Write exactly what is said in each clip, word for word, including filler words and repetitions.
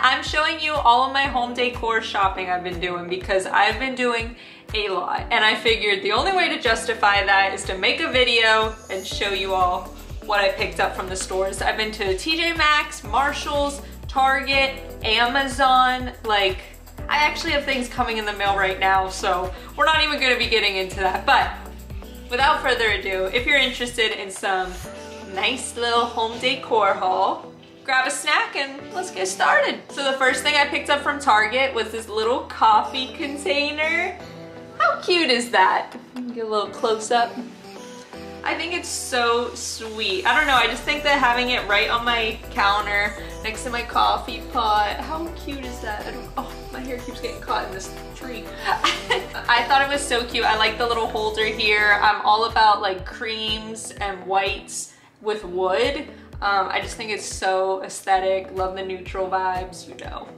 I'm showing you all of my home decor shopping I've been doing because I've been doing a lot. And I figured the only way to justify that is to make a video and show you all what I picked up from the stores. I've been to T J Maxx, Marshalls, Target, Amazon, like, I actually have things coming in the mail right now, so we're not even gonna be getting into that. But without further ado, if you're interested in some nice little home decor haul, grab a snack and let's get started. So the first thing I picked up from Target was this little coffee container. How cute is that? Get a little close up. I think it's so sweet. I don't know, I just think that having it right on my counter next to my coffee pot, how cute is that? I don't, oh, my hair keeps getting caught in this tree. I thought it was so cute. I like the little holder here. I'm all about like creams and whites with wood. Um, I just think it's so aesthetic. Love the neutral vibes, you know.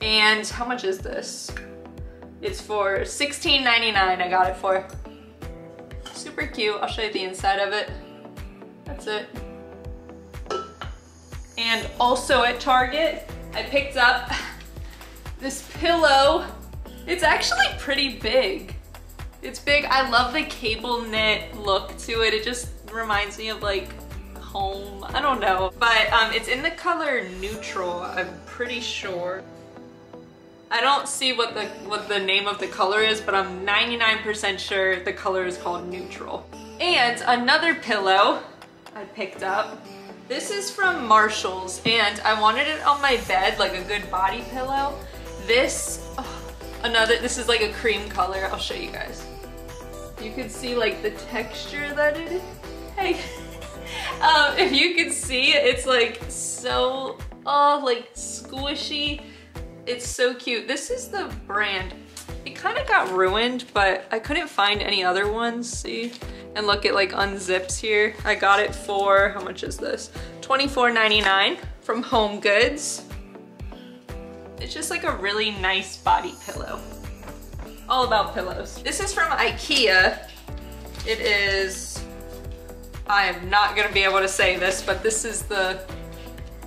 And how much is this? It's for sixteen ninety-nine. I got it for. Super cute. I'll show you the inside of it. That's it. And also at Target, I picked up this pillow. It's actually pretty big. It's big. I love the cable knit look to it. It just reminds me of like home. I don't know. But um, it's in the color neutral, I'm pretty sure. I don't see what the what the name of the color is, but I'm ninety-nine percent sure the color is called neutral. And another pillow I picked up. This is from Marshalls, and I wanted it on my bed, like a good body pillow. This, oh, another, this is like a cream color. I'll show you guys. You can see like the texture that it is. Hey, um, if you can see, it's like so, oh, like squishy. It's so cute. This is the brand. It kind of got ruined, but I couldn't find any other ones, see? And look, it like unzips here. I got it for, how much is this? twenty-four ninety-nine from HomeGoods. It's just like a really nice body pillow. All about pillows. This is from IKEA. It is, I am not gonna be able to say this, but this is the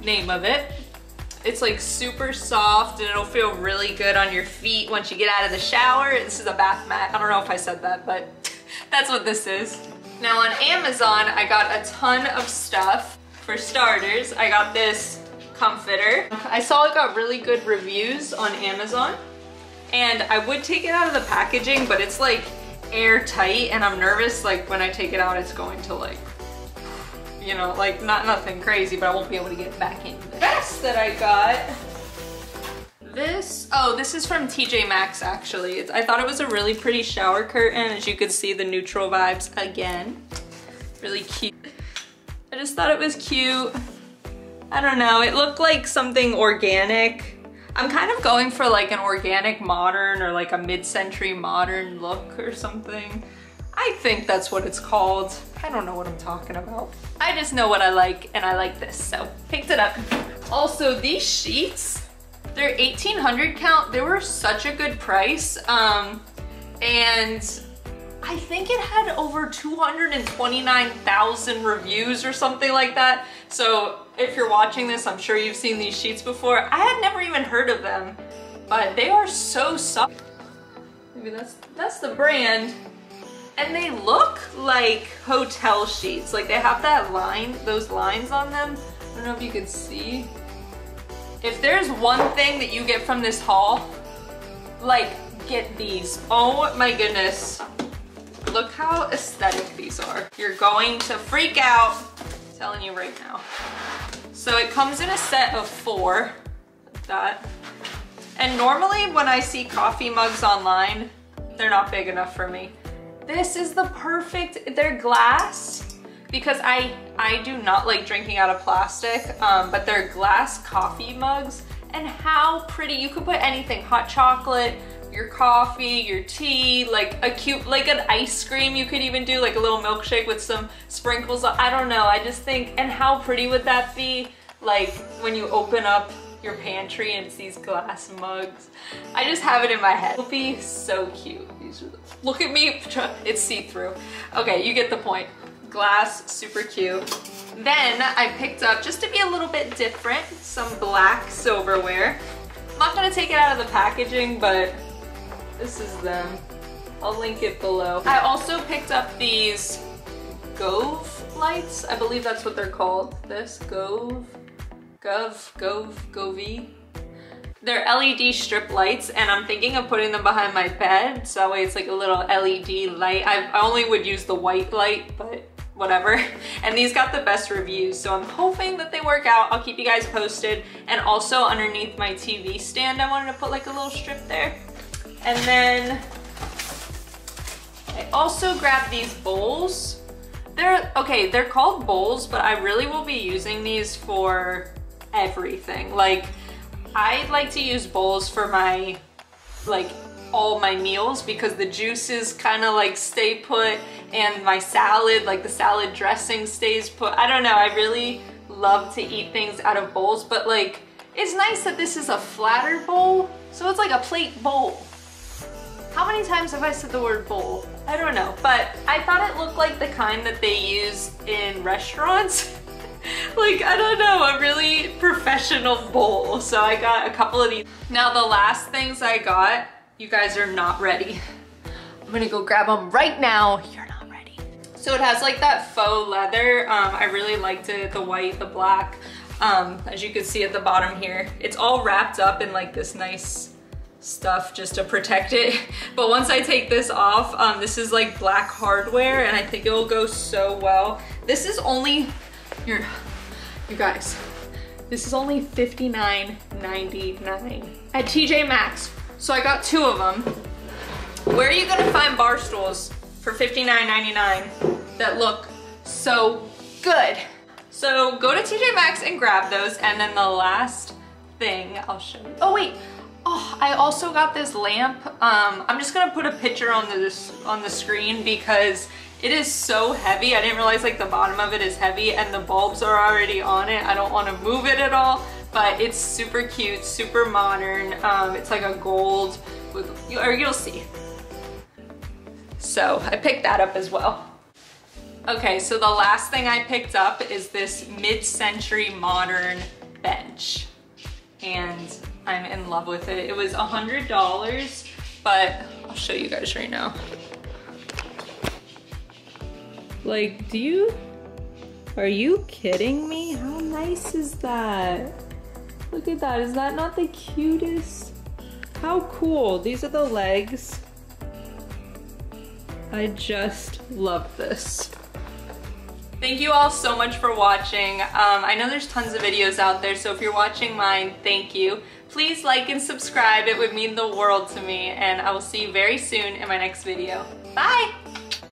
name of it. It's like super soft and it'll feel really good on your feet once you get out of the shower. This is a bath mat. I don't know if I said that, but that's what this is. Now on Amazon, I got a ton of stuff. For starters, I got this comforter. I saw it got really good reviews on Amazon and I would take it out of the packaging, but it's like airtight and I'm nervous like when I take it out, it's going to like, you know, like not nothing crazy, but I won't be able to get back in. The vest that I got, this, oh, this is from T J Maxx actually. It's, I thought it was a really pretty shower curtain. As you can see, the neutral vibes again. Really cute. I just thought it was cute. I don't know, it looked like something organic. I'm kind of going for like an organic modern or like a mid-century modern look or something. I think that's what it's called. I don't know what I'm talking about. I just know what I like and I like this, so picked it up. Also these sheets, they're eighteen hundred count. They were such a good price. Um, and I think it had over two hundred twenty-nine thousand reviews or something like that. So if you're watching this, I'm sure you've seen these sheets before. I had never even heard of them, but they are so soft. Maybe that's, that's the brand. And they look like hotel sheets. Like they have that line, those lines on them. I don't know if you can see. If there's one thing that you get from this haul, like get these. Oh my goodness. Look how aesthetic these are. You're going to freak out. I'm telling you right now. So it comes in a set of four, like that. And normally when I see coffee mugs online, they're not big enough for me. This is the perfect, they're glass because I, I do not like drinking out of plastic, um, but they're glass coffee mugs and how pretty. You could put anything, hot chocolate, your coffee, your tea, like a cute, like an ice cream you could even do, like a little milkshake with some sprinkles. I don't know, I just think, and how pretty would that be? Like when you open up your pantry and it's these glass mugs. I just have it in my head. It'll be so cute. These are the, look at me, it's see-through. Okay, you get the point. Glass, super cute. Then I picked up, just to be a little bit different, some black silverware. I'm not gonna take it out of the packaging, but this is them. I'll link it below. I also picked up these GoVee lights. I believe that's what they're called. This GoVee, Gov, Gov, GoVee. They're L E D strip lights, and I'm thinking of putting them behind my bed, so that way it's like a little L E D light. I only would use the white light, but whatever. And these got the best reviews, so I'm hoping that they work out. I'll keep you guys posted. And also underneath my T V stand, I wanted to put like a little strip there. And then I also grabbed these bowls. They're, okay, they're called bowls, but I really will be using these for everything. Like, I like to use bowls for my, like, all my meals, because the juices kind of like stay put, and my salad, like the salad dressing stays put. I don't know, I really love to eat things out of bowls, but like, it's nice that this is a flatter bowl, so it's like a plate bowl. How many times have I said the word bowl? I don't know, but I thought it looked like the kind that they use in restaurants. Like, I don't know, a really professional bowl. So I got a couple of these. Now the last things I got, you guys are not ready. I'm gonna go grab them right now. You're not ready. So it has like that faux leather. Um, I really liked it, the white, the black. Um, as you can see at the bottom here, it's all wrapped up in like this nice stuff just to protect it. But once I take this off, um, this is like black hardware, and I think it will go so well. This is only... You're, you guys, this is only fifty-nine ninety-nine at T J Maxx. So I got two of them. Where are you gonna find bar stools for fifty-nine ninety-nine that look so good? So go to T J Maxx and grab those. And then the last thing I'll show you. Oh wait, oh, I also got this lamp. Um, I'm just gonna put a picture on this on the screen because it is so heavy. I didn't realize like the bottom of it is heavy, and the bulbs are already on it. I don't want to move it at all, but it's super cute, super modern. Um, it's like a gold with, or you'll see. So I picked that up as well. Okay, so the last thing I picked up is this mid-century modern bench, and I'm in love with it. It was a hundred dollars, but I'll show you guys right now. Like, do you, are you kidding me? How nice is that? Look at that, is that not the cutest? How cool, these are the legs. I just love this. Thank you all so much for watching. Um, I know there's tons of videos out there, so if you're watching mine, thank you. Please like and subscribe, it would mean the world to me, and I will see you very soon in my next video. Bye!